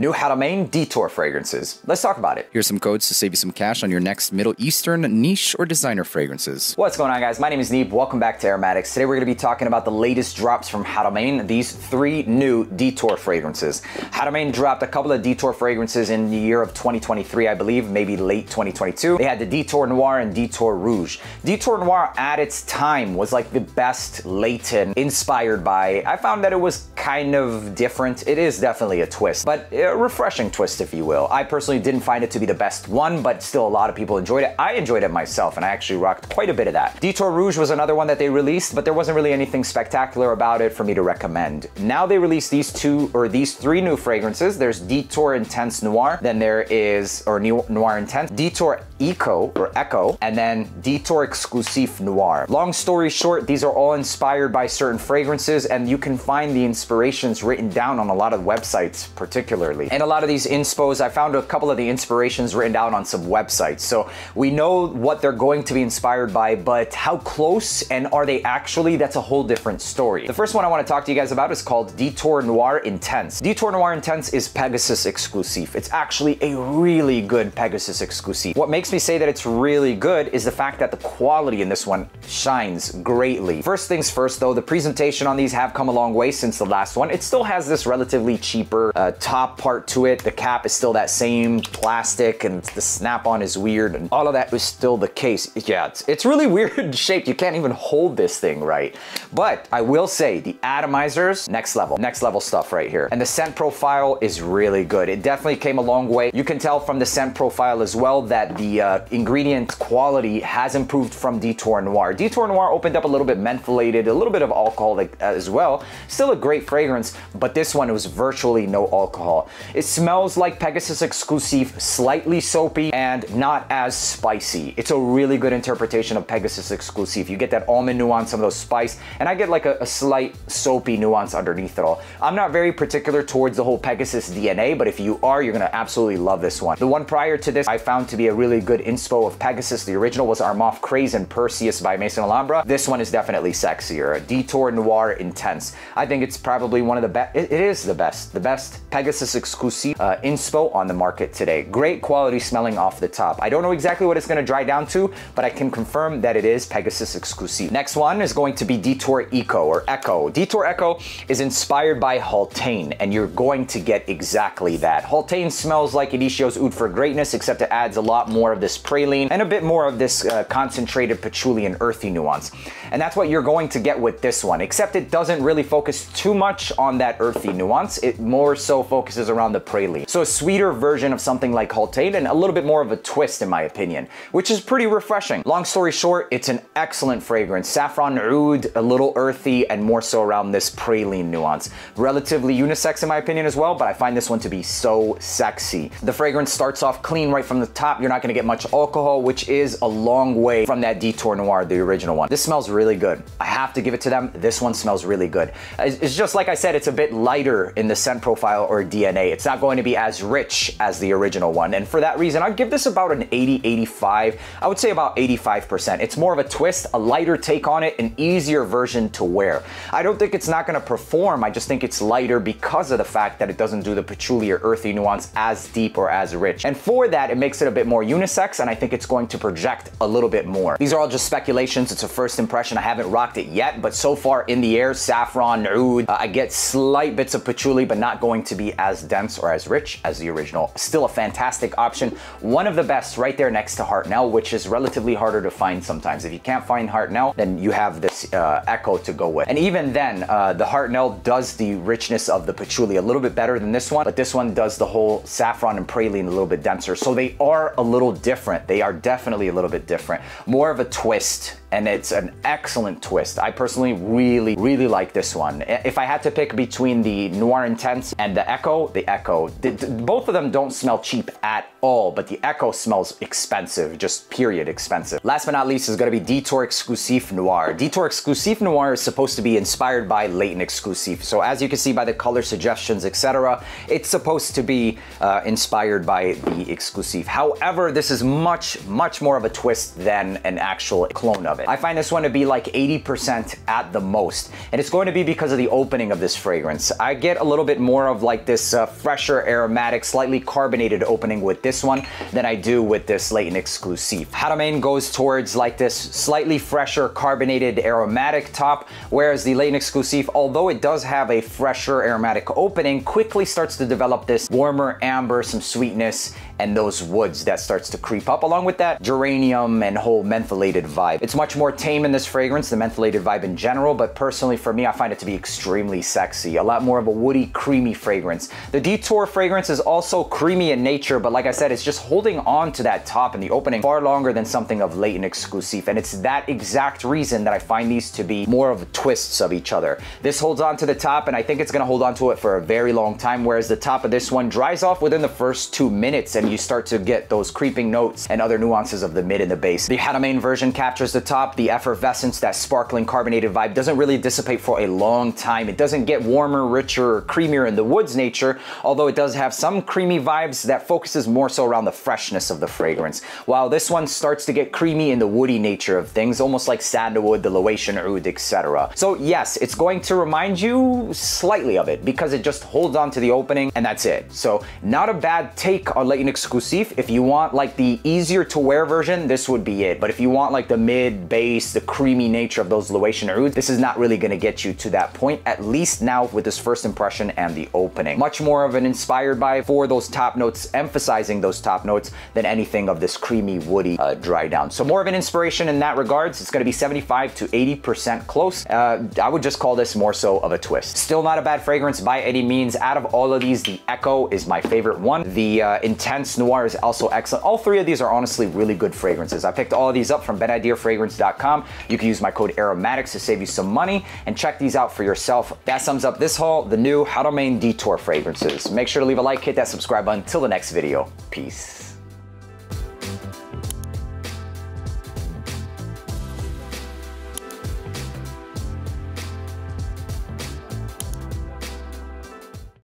New Haramain Detour fragrances. Let's talk about it. Here's some codes to save you some cash on your next Middle Eastern, niche, or designer fragrances. What's going on, guys? My name is Neeb. Welcome back to AROMATIX. Today we're going to be talking about the latest drops from Haramain, these three new Detour fragrances. Haramain dropped a couple of Detour fragrances in the year of 2023, I believe, maybe late 2022. They had the Detour Noir and Detour Rouge. Detour Noir at its time was like the best Layton inspired by. I found that it was kind of different. It is definitely a twist, but a refreshing twist, if you will. I personally didn't find it to be the best one, but still a lot of people enjoyed it. I enjoyed it myself, and I actually rocked quite a bit of that. Detour Rouge was another one that they released, but there wasn't really anything spectacular about it for me to recommend. Now they released these three new fragrances. There's Detour Intense Noir, then there is, or Noir Intense, Détour Écho, or Echo, and then Détour Exclusif Noir. Long story short, these are all inspired by certain fragrances, and you can find the inspirations written down on a lot of websites, particularly. And a lot of these inspos, I found a couple of the inspirations written down on some websites. So we know what they're going to be inspired by, but how close and are they actually? That's a whole different story. The first one I want to talk to you guys about is called Detour Noir Intense. Detour Noir Intense is Pegasus Exclusif. It's actually a really good Pegasus Exclusif. What makes me say that it's really good is the fact that the quality in this one shines greatly. First things first though, the presentation on these have come a long way since the last one. It still has this relatively cheaper top part to it. The cap is still that same plastic, and the snap-on is weird, and all of that is still the case. Yeah, it's really weird shaped. You can't even hold this thing right. But I will say the atomizers, next level stuff right here. And the scent profile is really good. It definitely came a long way. You can tell from the scent profile as well that the ingredient quality has improved from Detour Noir. Detour Noir opened up a little bit mentholated, a little bit of alcohol as well. Still a great fragrance, but this one was virtually no alcohol. It smells like Pegasus Exclusif, slightly soapy and not as spicy. It's a really good interpretation of Pegasus Exclusif. You get that almond nuance, some of those spice, and I get like a slight soapy nuance underneath it all. I'm not very particular towards the whole Pegasus DNA, but if you are, you're gonna absolutely love this one. The one prior to this I found to be a really good inspo of Pegasus. The original was Armaf Crazy and Perseus by Maison Alhambra. This one is definitely sexier. Detour Noir Intense. I think it's probably one of the best, it is the best Pegasus Exclusive inspo on the market today. Great quality smelling off the top. I don't know exactly what it's going to dry down to, but I can confirm that it is Pegasus Exclusive. Next one is going to be Detour Écho or Echo. Detour Echo is inspired by Haltane, and you're going to get exactly that. Haltane smells like Inicio's Oud for Greatness, except it adds a lot more of this praline and a bit more of this concentrated patchouli and earthy nuance. And that's what you're going to get with this one, except it doesn't really focus too much on that earthy nuance. It more so focuses around the praline. So a sweeter version of something like Haltane and a little bit more of a twist in my opinion, which is pretty refreshing. Long story short, it's an excellent fragrance. Saffron oud, a little earthy and more so around this praline nuance. Relatively unisex in my opinion as well, but I find this one to be so sexy. The fragrance starts off clean right from the top. You're not gonna get much alcohol, which is a long way from that Detour Noir, the original one. This smells really good. I have to give it to them. This one smells really good. It's just like I said, it's a bit lighter in the scent profile or DNA. It's not going to be as rich as the original one. And for that reason, I'd give this about an 80, 85, I would say about 85%. It's more of a twist, a lighter take on it, an easier version to wear. I don't think it's not gonna perform. I just think it's lighter because of the fact that it doesn't do the patchouli or earthy nuance as deep or as rich. And for that, it makes it a bit more unisex, and I think it's going to project a little bit more. These are all just speculations. It's a first impression. I haven't rocked it yet, but so far in the air, saffron, oud, I get slight bits of patchouli, but not going to be as dense or as rich as the original. Still a fantastic option. One of the best right there next to Hartnell, which is relatively harder to find sometimes. If you can't find Hartnell, then you have this Echo to go with. And even then, the Hartnell does the richness of the patchouli a little bit better than this one, but this one does the whole saffron and praline a little bit denser. So they are a little different. They are definitely a little bit different. More of a twist, and it's an excellent twist. I personally really, really like this one. If I had to pick between the Noir Intense and the Echo, the Echo. Both of them don't smell cheap at all, but the Echo smells expensive, just period expensive. Last but not least is gonna be Detour Exclusif Noir. Detour Exclusif Noir is supposed to be inspired by Layton Exclusif. So as you can see by the color suggestions, etc., it's supposed to be inspired by the Exclusif. However, this this is much more of a twist than an actual clone of it. I find this one to be like 80% at the most, and it's going to be because of the opening of this fragrance. I get a little bit more of like this fresher, aromatic, slightly carbonated opening with this one than I do with this Layton Exclusif. Haramain goes towards like this slightly fresher, carbonated, aromatic top, whereas the Layton Exclusif, although it does have a fresher, aromatic opening, quickly starts to develop this warmer amber, some sweetness, and those woods that starts to creep up along with that geranium and whole mentholated vibe. It's much more tame in this fragrance, the mentholated vibe in general, but personally for me, I find it to be extremely sexy. A lot more of a woody, creamy fragrance. The Détour fragrance is also creamy in nature, but like I said, it's just holding on to that top and the opening far longer than something of Layton Exclusif, and it's that exact reason that I find these to be more of twists of each other. This holds on to the top, and I think it's gonna hold on to it for a very long time, whereas the top of this one dries off within the first 2 minutes, and you start to get those creeping notes and other nuances of the mid and the base. The Haramain version captures the top, the effervescence, that sparkling carbonated vibe doesn't really dissipate for a long time. It doesn't get warmer, richer, or creamier in the woods nature, although it does have some creamy vibes that focuses more so around the freshness of the fragrance, while this one starts to get creamy in the woody nature of things, almost like sandalwood, the Loatian oud, etc. So yes, it's going to remind you slightly of it because it just holds on to the opening and that's it. So not a bad take on Layton Exclusif. If you want like the easier to wear version, this would be it. But if you want like the mid, base, the creamy nature of those Loatian ouds, this is not really gonna get you to that point, at least now with this first impression and the opening. Much more of an inspired by for those top notes, emphasizing those top notes than anything of this creamy, woody dry down. So more of an inspiration in that regards. It's gonna be 75 to 80% close. I would just call this more so of a twist. Still not a bad fragrance by any means. Out of all of these, the Echo is my favorite one. The Intense Noir is also excellent. All three of these are honestly really good fragrances. I picked all of these up from banadirfragrance.com. You can use my code AROMATIX to save you some money and check these out for yourself. That sums up this haul, the new Haramain Détour fragrances. Make sure to leave a like, hit that subscribe button. Till the next video, peace.